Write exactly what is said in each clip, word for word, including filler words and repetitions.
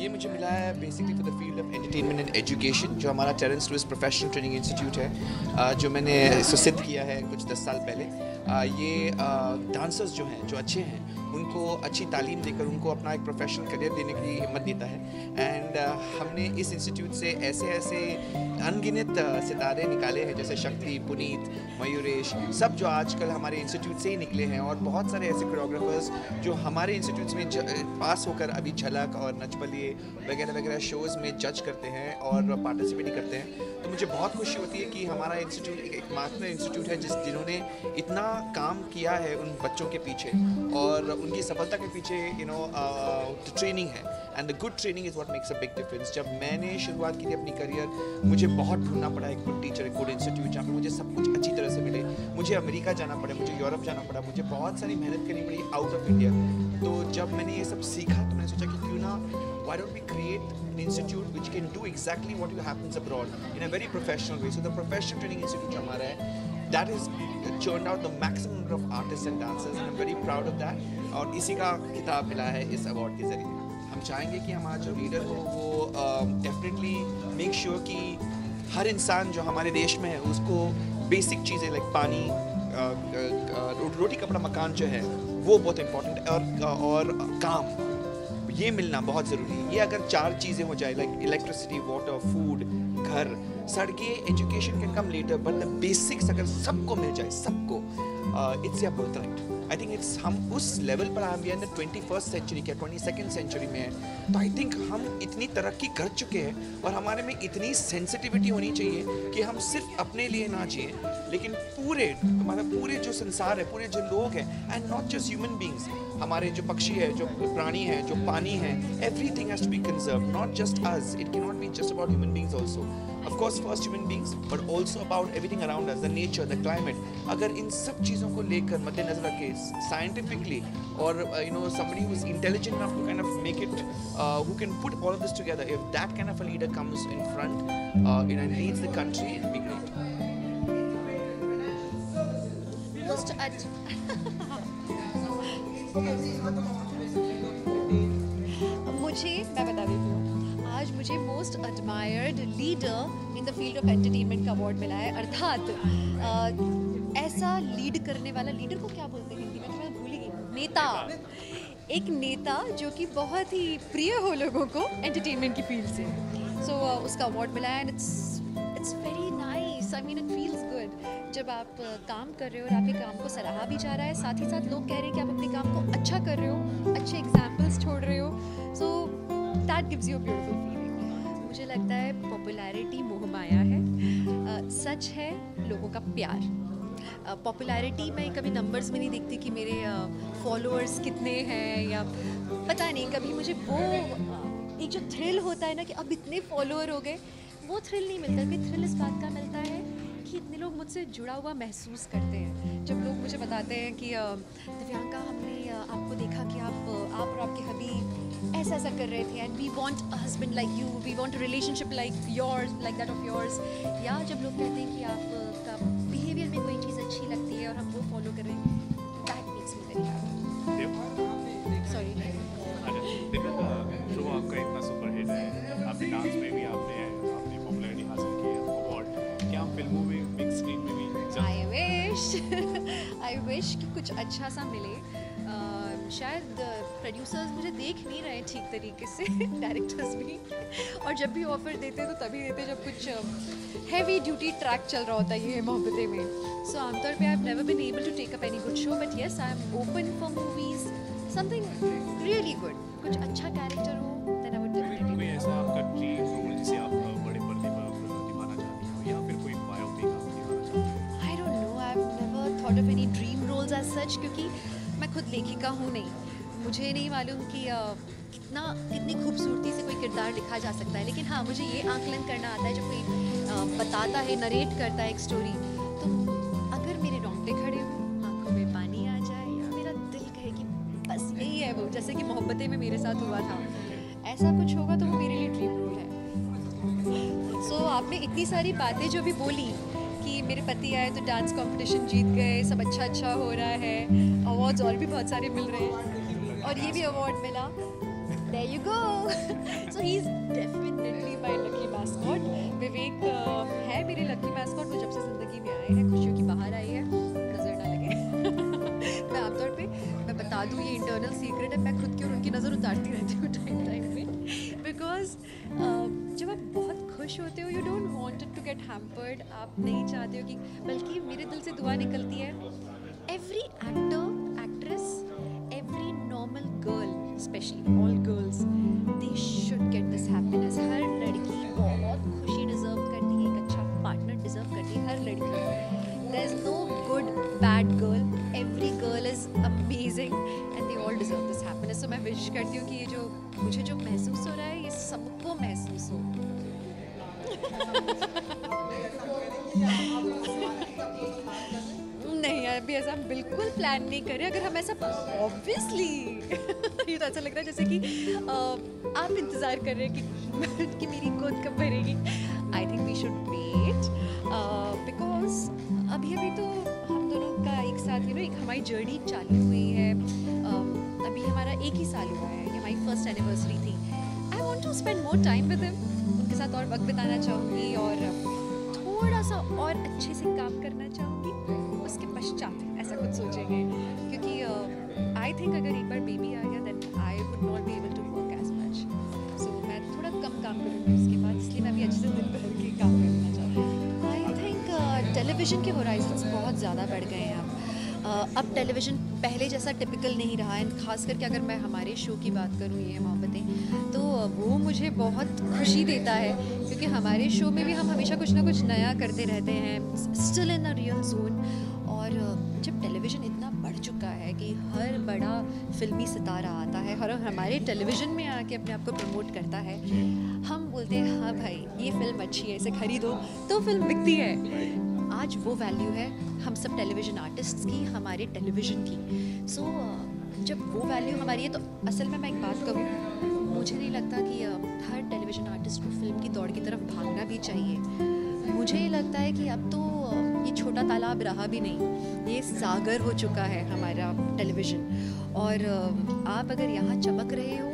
ये मुझे मिला है basically for the field of entertainment and education, जो हमारा Terence Lewis professional training institute है, जो मैंने इसको सिद्ध किया है कुछ दस साल पहले। ये डांसर्स जो हैं, जो अच्छे हैं, उनको अच्छी तालीम देकर उनको अपना एक प्रोफेशनल करियर देने की हिम्मत देता है। एंड हमने इस इंस्टीट्यूट से ऐसे ऐसे अनगिनत सितारे निकाले हैं, जैसे शक्ति, पुनीत, मयूरेश, सब जो आजकल हमारे इंस्टीट्यूट से ही निकले हैं। और बहुत सारे ऐसे कोरियोग्राफर्स जो हमारे इंस्टीट्यूट में पास होकर अभी झलक और नच बलिए वगैरह वगैरह शोज़ में जज करते हैं और पार्टिसिपेट करते हैं। तो मुझे बहुत खुशी होती है कि हमारा इंस्टीट्यूट एक मात्र इंस्टीट्यूट है जिस जिन्होंने इतना काम किया है उन बच्चों के पीछे, और उनकी सफलता के पीछे यू नो ट्रेनिंग है। And the good training is what makes a big difference. जब मैंने शुरुआत की थी अपनी करियर, मुझे बहुत ढूंढना पड़ा एक गुड टीचर, एक गुड इंस्टीट्यूट जहाँ पर मुझे सब कुछ अच्छी तरह से मिले। मुझे अमेरिका जाना पड़ा, मुझे यूरोप जाना पड़ा, मुझे बहुत सारी मेहनत करनी पड़ी आउट ऑफ इंडिया। तो जब मैंने ये सब सीखा तो मैंने सोचा कि क्यों ना why don't we create an institute which can do exactly what happens abroad in a very professional way. So the professional training institute jo hamara hai, that is churned out the maximum number of artists and dancers, and I'm very proud of that. Aur isi ka khitab mila hai is award ke zariye. Hum chahenge ki hamara jo leader ho wo definitely make sure ki har insaan jo hamare desh mein hai usko basic cheeze like pani, roti kapda makan jo hai wo bahut important, aur aur kaam ये मिलना बहुत ज़रूरी है। ये अगर चार चीज़ें हो जाए लाइक इलेक्ट्रिसिटी, वाटर, फूड, घर, सड़कें, education can come later, but the basics अगर सबको मिल जाए, सबको, it's a birth right. I think it's हम उस लेवल पर हम भी in the twenty first century के ट्वेंटी सेकेंड सेंचुरी में है। तो आई थिंक हम इतनी तरक्की कर चुके हैं और हमारे में इतनी सेंसिटिविटी होनी चाहिए कि हम सिर्फ अपने लिए ना जिए लेकिन पूरे हमारा पूरे जो संसार है, पूरे जो लोग हैं, and not just human beings, हमारे जो पक्षी है, जो प्राणी है, जो पानी है, everything has to be conserve, not just us. It can not be just about human beings also, of course first human beings, but also about everything around us, the nature, the climate. अगर इन सब चीज़ों को लेकर मद्देनजर रखें scientifically, और you know somebody who is intelligent enough to kind of make it, who can put all of this together, if that kind of a leader comes in front and leads the country, it will be great. Most अच्छा मुझे मैं बता देती हूँ, आज मुझे most admired leader in the field of entertainment का award मिला है। अर्थात ऐसा लीड करने वाला, लीडर को क्या बोलते हैं हिंदी में, मैं भूल गई, नेता, एक नेता जो कि बहुत ही प्रिय हो लोगों को एंटरटेनमेंट की फील्ड से। सो so, uh, उसका अवार्ड मिला है। And it's it's very nice, I mean it feels good जब आप काम कर रहे हो और आपके काम को सराहा भी जा रहा है, साथ ही साथ लोग कह रहे हैं कि आप अपने काम को अच्छा कर रहे हो, अच्छे एग्जाम्पल्स छोड़ रहे हो। So that gives you a beautiful feeling. मुझे लगता है पॉपुलैरिटी मोहमाया है, uh, सच है लोगों का प्यार। पॉपुलैरिटी uh, मैं कभी नंबर्स में नहीं देखती कि मेरे फॉलोअर्स uh, कितने हैं, या पता नहीं, कभी मुझे वो uh, एक जो थ्रिल होता है ना कि अब इतने फॉलोअर हो गए, वो थ्रिल नहीं मिलता। मुझे थ्रिल इस बात का मिलता है कि इतने लोग मुझसे जुड़ा हुआ महसूस करते हैं। जब लोग मुझे बताते हैं कि दिव्यांका, हमने आपको देखा कि आप आप और आपके हबी ऐसा ऐसा कर रहे थे, and we want a husband like you, we want a relationship like yours, like that of yours. या जब लोग कहते हैं कि आपका बिहेवियर में कोई चीज़ अच्छी लगती है और हम वो फॉलो कर रहे हैं, that makes me very happy. Sorry show आपका इतना सुपर हिट है, आपने डांस में भी आपने आपने पॉपुलैरिटी हासिल की है, अवार्ड, क्या फिल्मों में, बिग स्क्रीन में भी? आई विश आई विश कि कुछ अच्छा सा मिले। uh, शायद प्रोड्यूसर्स मुझे देख नहीं रहे ठीक तरीके से, डायरेक्टर्स भी, और जब भी ऑफर देते तो तभी देते जब कुछ हैवी ड्यूटी ट्रैक चल रहा होता है ये मोहब्बतें में। सो आमतौर पे I have never been able to take up any good show. हूँ, but yes I am open for movies, something really good, कुछ अच्छा कैरेक्टर हो देन आई वुड डेफिनेटली। कोई ऐसा आपका ड्रीम रोल जिसे आप बड़े पर्दे पर निभाना चाहती हो, या फिर कोई बायोपिक आप निभाना चाहती हो? I don't know, I have never thought of any dream roles as such, क्योंकि मैं खुद लेखिका हूँ नहीं, मुझे नहीं मालूम कि कितना कितनी खूबसूरती से कोई किरदार लिखा जा सकता है, लेकिन हाँ मुझे ये आकलन करना आता है जब कोई बताता है, नरेट करता है एक स्टोरी, तो अगर मेरे रोंगटे खड़े हों, आँखों में पानी आ जाए, या मेरा दिल कहे कि बस यही है वो, जैसे कि मोहब्बतें में मेरे साथ हुआ था, ऐसा कुछ होगा तो वो मेरे लिए ड्रीम रोल है। सो so, आपने इतनी सारी बातें जो भी बोली कि मेरे पति आए तो डांस कॉम्पिटिशन जीत गए, सब अच्छा अच्छा हो रहा है, अवार्ड्स और भी बहुत सारे मिल रहे हैं, और ये भी अवार्ड मिला, there you go so he's definitely my lucky mascot। Vivek uh, है मेरे lucky mascot, वो जब से जिंदगी में आए हैं, खुशियों की बाहर आई है, नज़र ना लगे। मैं आमतौर पे मैं बता दूँ ये इंटरनल सीक्रेट है, मैं खुद की और उनकी नज़र उतारती रहती हूँ टाइम टाइम में, बिकॉज uh, जब आप बहुत खुश होते हो, you don't want it to get hampered, आप नहीं चाहते हो कि, बल्कि मेरे दिल से दुआ निकलती है every actor actress, every normal girl, especially all girls, they should get this happiness। हर लड़की बहुत खुशी deserve करती है, एक अच्छा partner deserve करती है हर लड़की। There's no good bad girl, every girl is amazing and they all deserve this happiness। So मैं wish करती हूँ कि ये जो मुझे जो महसूस हो रहा है ये सबको महसूस हो। नहीं, अभी ऐसा हम बिल्कुल प्लान नहीं करें, अगर हम ऐसा ऑब्वियसली ये तो अच्छा लग रहा है जैसे कि आ, आप इंतज़ार कर रहे हैं कि कि मेरी गोद कब भरेगी। I think we should wait, because अभी अभी तो हम दोनों का एक साथ ही ना एक हमारी जर्नी चालू हुई है, uh, अभी हमारा एक ही साल हुआ है, ये हमारी फर्स्ट एनिवर्सरी थी। I want to spend more time with him, उनके साथ और वक्त बिताना चाहूँगी और थोड़ा सा और अच्छे से काम करना चाहूँगी, उसके पश्चात ऐसा कुछ सोचेंगे, क्योंकि आई uh, थिंक अगर एक बार बेबी आ गया then I would not be able to work as much, so मैं थोड़ा कम काम करूँगी उसके बाद, इसलिए मैं भी अच्छे से दिन भर के काम करना चाहती हूँ। आई थिंक टेलीविज़न के होराइजन्स बहुत ज़्यादा बढ़ गए हैं अब, uh, अब टेलीविज़न पहले जैसा टिपिकल नहीं रहा है, ख़ास करके अगर मैं हमारे शो की बात करूँ ये मोहब्बतें, तो वो मुझे बहुत खुशी देता है, क्योंकि हमारे शो में भी हम हमेशा कुछ ना कुछ नया करते रहते हैं, still in a real zone. और जब टेलीविज़न इतना बढ़ चुका है कि हर बड़ा फिल्मी सितारा आता है और हमारे टेलीविज़न में आके अपने आप को प्रमोट करता है, हम बोलते हैं हाँ भाई ये फ़िल्म अच्छी है, इसे खरीदो, तो फिल्म बिकती है। आज वो वैल्यू है हम सब टेलीविज़न आर्टिस्ट्स की, हमारे टेलीविज़न की। सो so, जब वो वैल्यू हमारी है, तो असल में मैं एक बात कहूँ, मुझे नहीं लगता कि हर टेलीविज़न आर्टिस्ट को फिल्म की दौड़ की तरफ भागना भी चाहिए। मुझे ये लगता है कि अब तो ये छोटा तालाब रहा भी नहीं, ये सागर हो चुका है हमारा टेलीविज़न, और आप अगर यहाँ चमक रहे हो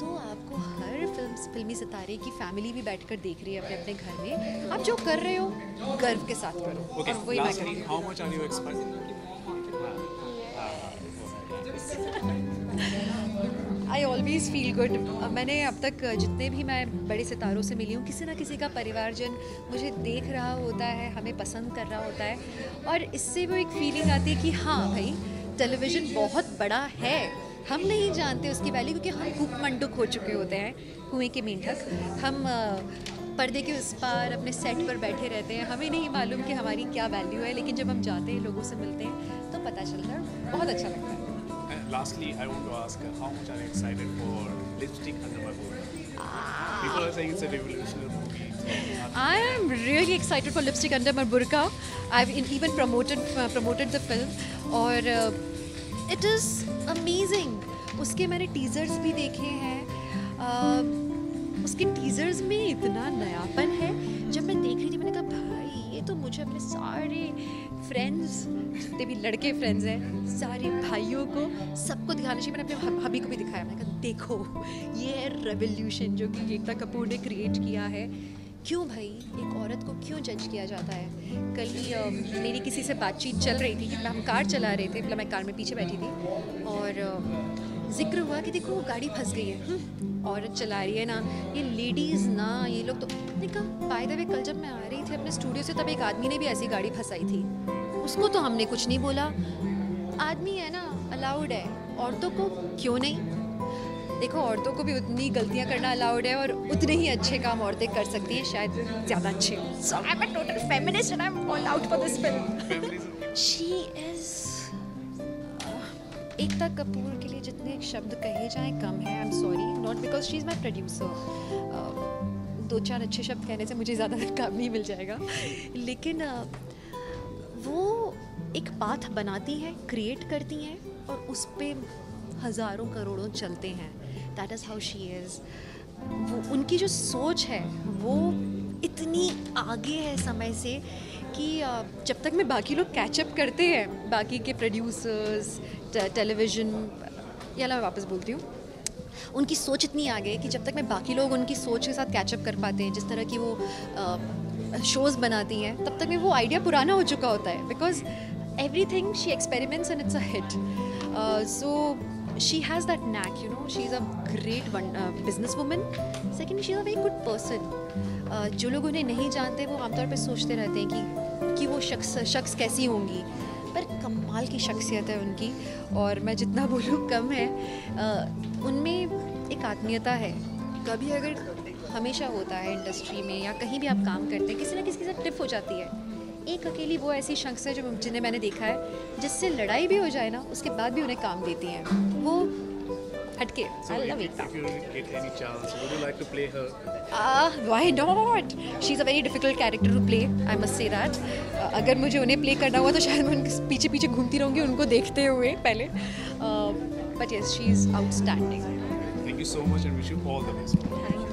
तो आपको हर फिल्म फिल्मी सितारे की फैमिली भी बैठकर देख रही है अपने अपने घर में। आप जो कर रहे हो गर्व के साथ करो, okay, और वही मैं करूँगी। आई ऑलवेज़ फ़ील गुड, मैंने अब तक जितने भी मैं बड़े सितारों से मिली हूँ, किसी ना किसी का परिवारजन मुझे देख रहा होता है, हमें पसंद कर रहा होता है, और इससे वो एक फीलिंग आती है कि हाँ भाई टेलीविज़न बहुत बड़ा है, हम नहीं जानते उसकी वैल्यू, क्योंकि हम खूब मंडुक हो चुके होते हैं, कुएँ के मेंढक, हम पर्दे के उस पार अपने सेट पर बैठे रहते हैं, हमें नहीं मालूम कि हमारी क्या वैल्यू है, लेकिन जब हम जाते हैं लोगों से मिलते हैं तो पता चलता है, बहुत अच्छा लगता है। Lastly, I want to ask uh, how much are you excited for Lipstick Under My Burkha? Ah. People are saying it's a revolutionary movie. So I am really excited for Lipstick Under My Burkha. I've even promoted uh, promoted the film, और uh, it is amazing. उसके मैंने teasers भी देखे हैं। Uh, उसके teasers में इतना नयापन है, जब मैं देख रही थी मैंने कहा भाई ये तो मुझे अपने सारे फ्रेंड्स, जितने भी लड़के फ्रेंड्स हैं, सारे भाइयों को सबको दिखाना चाहिए। मैंने अपने भाभी को भी दिखाया, मैंने कहा देखो ये है रेवोल्यूशन जो कि एकता कपूर ने क्रिएट किया है। क्यों भाई एक औरत को क्यों जज किया जाता है? कल ही मेरी किसी से बातचीत चल रही थी कि हम कार चला रहे थे, मतलब मैं कार में पीछे बैठी थी, और जिक्र हुआ कि देखो वो गाड़ी फंस गई है, औरत चला रही है ना, ये लेडीज़ ना, ये लोग तो देखा। बाय द वे कल जब मैं आ रही थी अपने स्टूडियो से, तब एक आदमी ने भी ऐसी गाड़ी फंसाई थी, उसको तो हमने कुछ नहीं बोला, आदमी आदमी है ना, अलाउड है, औरतों को क्यों नहीं। देखो, औरतों को भी उतनी गलतियाँ करना अलाउड है और उतने ही अच्छे काम औरतें कर सकती हैं, शायद ज़्यादा अच्छे। So I'm a total feminist and I'm all out for this film. She is Ekta Kapoor के लिए जितने शब्द कहे जाएँ कम है। I'm sorry, not because she's my producer. दो चार अच्छे शब्द कहने से मुझे ज़्यादा काम नहीं मिल जाएगा, लेकिन वो एक पाथ बनाती हैं, क्रिएट करती हैं और उस पर हज़ारों करोड़ों चलते हैं। That is how she is. वो उनकी जो सोच है वो इतनी आगे है समय से कि जब तक मैं बाकी लोग कैचअप करते हैं, बाकी के प्रोड्यूसर्स, टेलीविज़न, या मैं वापस बोलती हूँ, उनकी सोच इतनी आगे कि जब तक मैं बाकी लोग उनकी सोच के साथ कैचअप कर पाते हैं, जिस तरह की वो शोज़ बनाती हैं, तब तक में वो आइडिया पुराना हो चुका होता है। Because everything she experiments and it's a hit. Uh, so she has that knack, you know. She's a great one, uh, businesswoman. Second, she's a very good person. जो लोग उन्हें नहीं जानते वो आमतौर पे सोचते रहते हैं कि कि वो शख्स शख्स कैसी होंगी, पर कमाल की शख्सियत है उनकी और मैं जितना बोलूँ कम है। uh, उनमें एक आत्मीयता है। कभी अगर हमेशा होता है इंडस्ट्री में या कहीं भी आप काम करते हैं, किसी ना किसी के साथ ट्रिप हो जाती है। एक अकेली वो ऐसी शख्स है जो जिन्हें मैंने देखा है जिससे लड़ाई भी हो जाए ना, उसके बाद भी उन्हें काम देती हैं। वो हटके। I love it. Why not? She is a very difficult character to play, I must say that. अगर मुझे उन्हें प्ले करना हुआ तो शायद मैं उनके पीछे पीछे घूमती रहूँगी उनको देखते हुए पहले। But yes, she is outstanding. Thank you so much and wish you all the best.